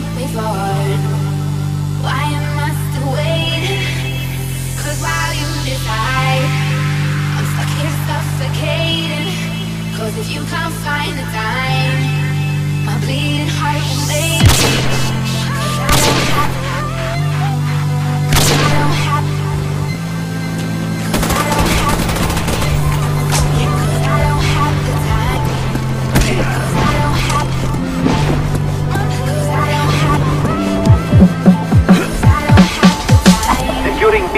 like before. Why am I still waiting? 'Cause while you decide, I'm stuck here suffocating. 'Cause if you can't find the time, my bleeding heart will wait. 'Cause I don't have to. Securing B.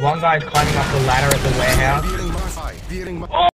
One guy is climbing up the ladder at the warehouse. Oh!